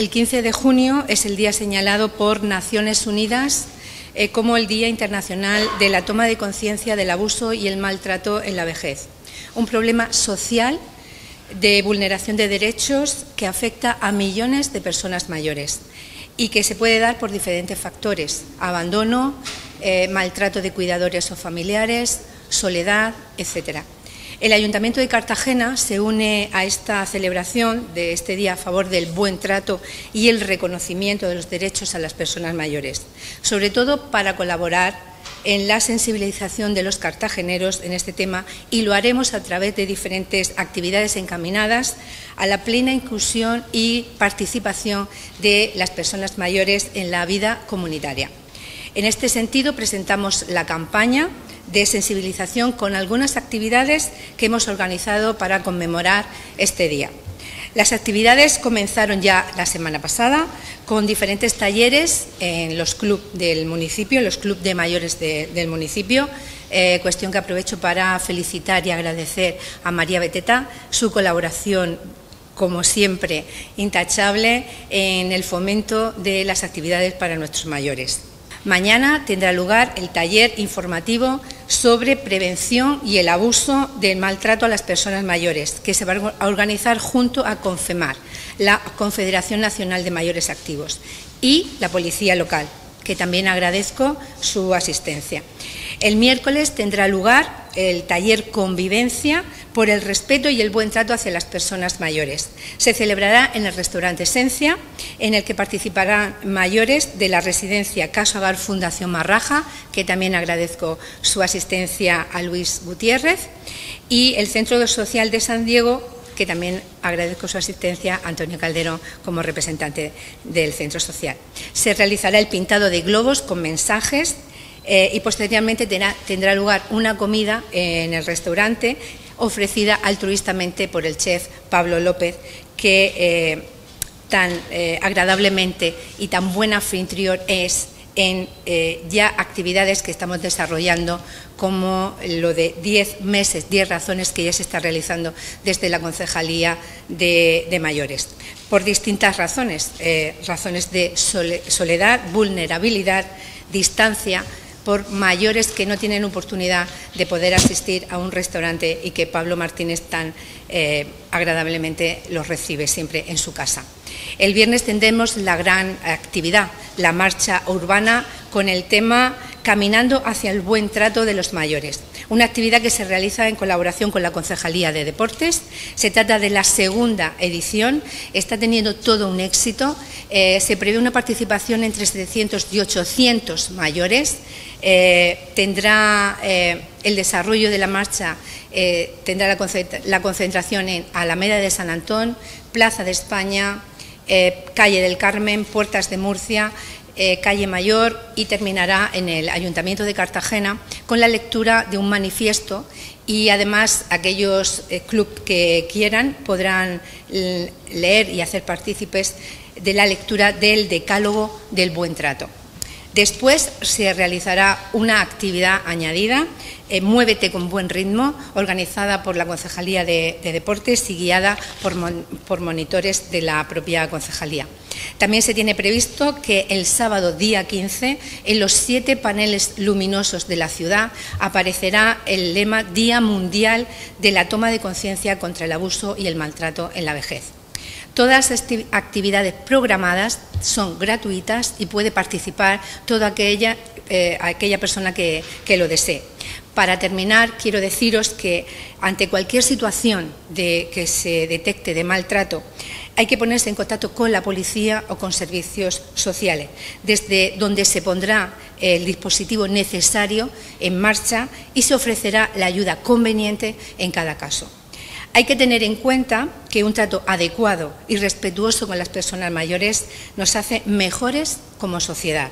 El 15 de junio es el día señalado por Naciones Unidas como el Día Internacional de la Toma de Conciencia del Abuso y el Maltrato en la Vejez, un problema social de vulneración de derechos que afecta a millones de personas mayores y que se puede dar por diferentes factores: abandono, maltrato de cuidadores o familiares, soledad, etcétera. El Ayuntamiento de Cartagena se une a esta celebración de este día a favor del buen trato y el reconocimiento de los derechos a las personas mayores, sobre todo para colaborar en la sensibilización de los cartageneros en este tema, y lo haremos a través de diferentes actividades encaminadas a la plena inclusión y participación de las personas mayores en la vida comunitaria. En este sentido, presentamos la campaña de sensibilización con algunas actividades que hemos organizado para conmemorar este día. Las actividades comenzaron ya la semana pasada con diferentes talleres en los clubes del municipio, en los clubes de mayores del municipio, cuestión que aprovecho para felicitar y agradecer a María Beteta su colaboración, como siempre, intachable en el fomento de las actividades para nuestros mayores. Mañana tendrá lugar el taller informativo sobre prevención y el abuso del maltrato a las personas mayores, que se va a organizar junto a CONFEMAR, la Confederación Nacional de Mayores Activos, y la Policía Local, que también agradezco su asistencia. El miércoles tendrá lugar el taller Convivencia por el respeto y el buen trato hacia las personas mayores. Se celebrará en el restaurante Eszencia, en el que participarán mayores de la residencia Casa Hogar Fundación Marraja, que también agradezco su asistencia a Luis Gutiérrez, y el Centro Social de San Diego, que también agradezco su asistencia a Antonio Calderón como representante del Centro Social. Se realizará el pintado de globos con mensajes y posteriormente tendrá lugar una comida en el restaurante ofrecida altruistamente por el chef Pablo López, que tan agradablemente y tan buen anfitrión es en ya actividades que estamos desarrollando, como lo de 10 meses, 10 razones, que ya se está realizando desde la Concejalía de Mayores, por distintas razones, razones de soledad, vulnerabilidad, distancia, por mayores que no tienen oportunidad de poder asistir a un restaurante y que Pablo Martínez tan agradablemente los recibe siempre en su casa. El viernes tendremos la gran actividad, la marcha urbana, con el tema Caminando hacia el buen trato de los mayores, una actividad que se realiza en colaboración con la Concejalía de Deportes. Se trata de la segunda edición, está teniendo todo un éxito. Se prevé una participación entre 700 y 800 mayores. Tendrá el desarrollo de la marcha, tendrá la concentración en Alameda de San Antón, Plaza de España, Calle del Carmen, Puertas de Murcia, Calle Mayor, y terminará en el Ayuntamiento de Cartagena con la lectura de un manifiesto, y además aquellos clubes que quieran podrán leer y hacer partícipes de la lectura del Decálogo del Buen Trato. Después se realizará una actividad añadida, Muévete con buen ritmo, organizada por la Concejalía de Deportes y guiada por monitores de la propia Concejalía. También se tiene previsto que el sábado día 15, en los 7 paneles luminosos de la ciudad, aparecerá el lema Día Mundial de la Toma de Conciencia contra el Abuso y el Maltrato en la Vejez. Todas estas actividades programadas son gratuitas y puede participar toda aquella persona que lo desee. Para terminar, quiero deciros que ante cualquier situación que se detecte de maltrato, hay que ponerse en contacto con la policía o con servicios sociales, desde donde se pondrá el dispositivo necesario en marcha y se ofrecerá la ayuda conveniente en cada caso. Hay que tener en cuenta que un trato adecuado y respetuoso con las personas mayores nos hace mejores como sociedad.